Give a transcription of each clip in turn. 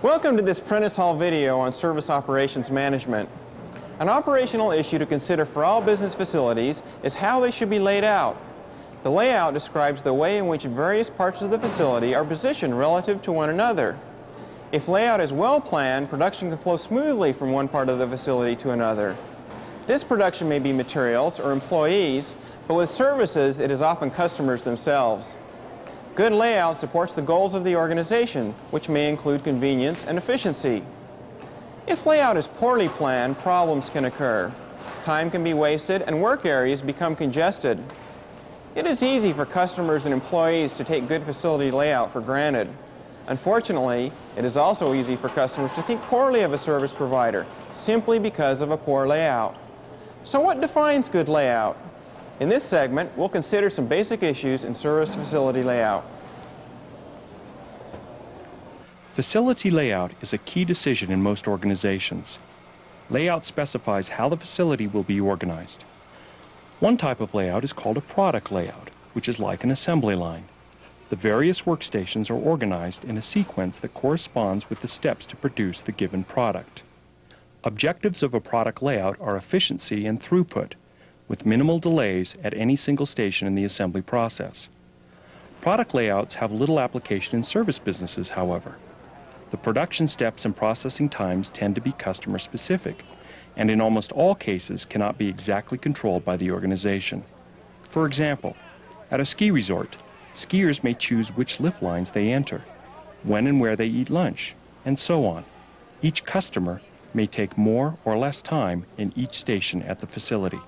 Welcome to this Prentice Hall video on Service Operations Management. An operational issue to consider for all business facilities is how they should be laid out. The layout describes the way in which various parts of the facility are positioned relative to one another. If layout is well planned, production can flow smoothly from one part of the facility to another. This production may be materials or employees, but with services it is often customers themselves. Good layout supports the goals of the organization, which may include convenience and efficiency. If layout is poorly planned, problems can occur. Time can be wasted and work areas become congested. It is easy for customers and employees to take good facility layout for granted. Unfortunately, it is also easy for customers to think poorly of a service provider simply because of a poor layout. So what defines good layout? In this segment, we'll consider some basic issues in service facility layout. Facility layout is a key decision in most organizations. Layout specifies how the facility will be organized. One type of layout is called a product layout, which is like an assembly line. The various workstations are organized in a sequence that corresponds with the steps to produce the given product. Objectives of a product layout are efficiency and throughput, with minimal delays at any single station in the assembly process. Product layouts have little application in service businesses, however. The production steps and processing times tend to be customer specific, and in almost all cases cannot be exactly controlled by the organization. For example, at a ski resort, skiers may choose which lift lines they enter, when and where they eat lunch, and so on. Each customer may take more or less time in each station at the facility.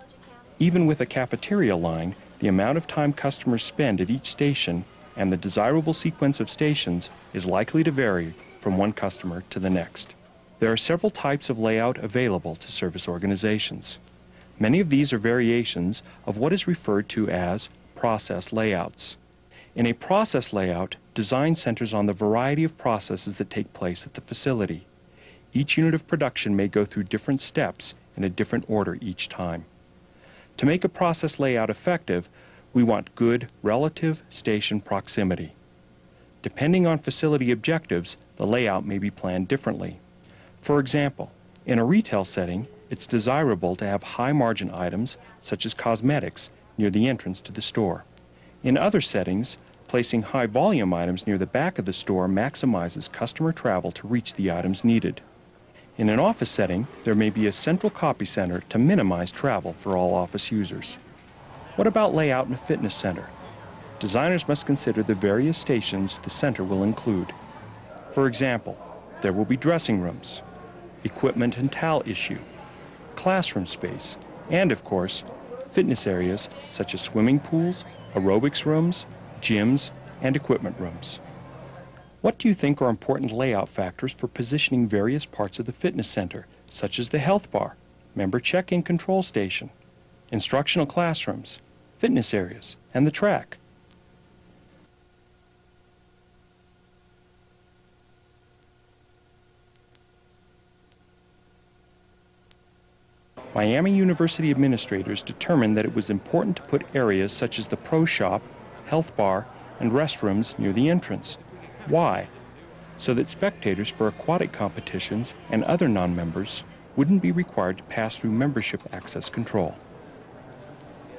Even with a cafeteria line, the amount of time customers spend at each station and the desirable sequence of stations is likely to vary from one customer to the next. There are several types of layout available to service organizations. Many of these are variations of what is referred to as process layouts. In a process layout, design centers on the variety of processes that take place at the facility. Each unit of production may go through different steps in a different order each time. To make a process layout effective, we want good relative station proximity. Depending on facility objectives, the layout may be planned differently. For example, in a retail setting, it's desirable to have high-margin items, such as cosmetics, near the entrance to the store. In other settings, placing high-volume items near the back of the store maximizes customer travel to reach the items needed. In an office setting, there may be a central copy center to minimize travel for all office users. What about layout in a fitness center? Designers must consider the various stations the center will include. For example, there will be dressing rooms, equipment and towel issue, classroom space, and of course, fitness areas such as swimming pools, aerobics rooms, gyms, and equipment rooms. What do you think are important layout factors for positioning various parts of the fitness center, such as the health bar, member check-in control station, instructional classrooms, fitness areas, and the track? Miami University administrators determined that it was important to put areas such as the pro shop, health bar, and restrooms near the entrance. Why? So that spectators for aquatic competitions and other non-members wouldn't be required to pass through membership access control.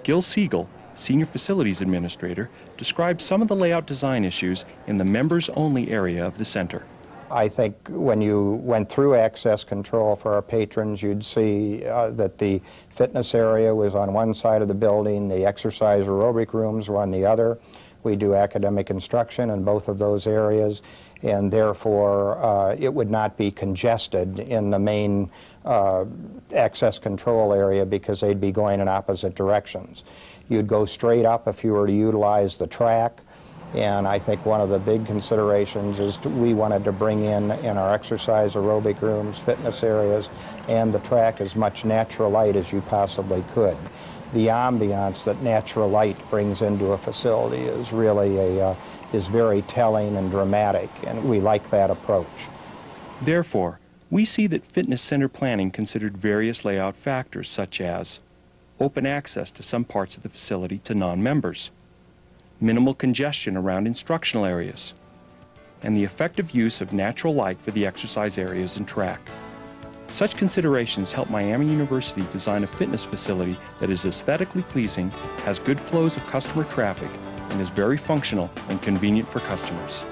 Gil Siegel, Senior Facilities Administrator, described some of the layout design issues in the members-only area of the center. I think when you went through access control for our patrons, you'd see that the fitness area was on one side of the building, the exercise aerobic rooms were on the other. We do academic instruction in both of those areas, and therefore it would not be congested in the main access control area because they'd be going in opposite directions. You'd go straight up if you were to utilize the track. And I think one of the big considerations is we wanted to bring in our exercise aerobic rooms, fitness areas, and the track as much natural light as you possibly could. The ambiance that natural light brings into a facility is really is very telling and dramatic, and we like that approach. Therefore, we see that fitness center planning considered various layout factors such as open access to some parts of the facility to non-members, minimal congestion around instructional areas, and the effective use of natural light for the exercise areas and track. Such considerations help Miami University design a fitness facility that is aesthetically pleasing, has good flows of customer traffic, and is very functional and convenient for customers.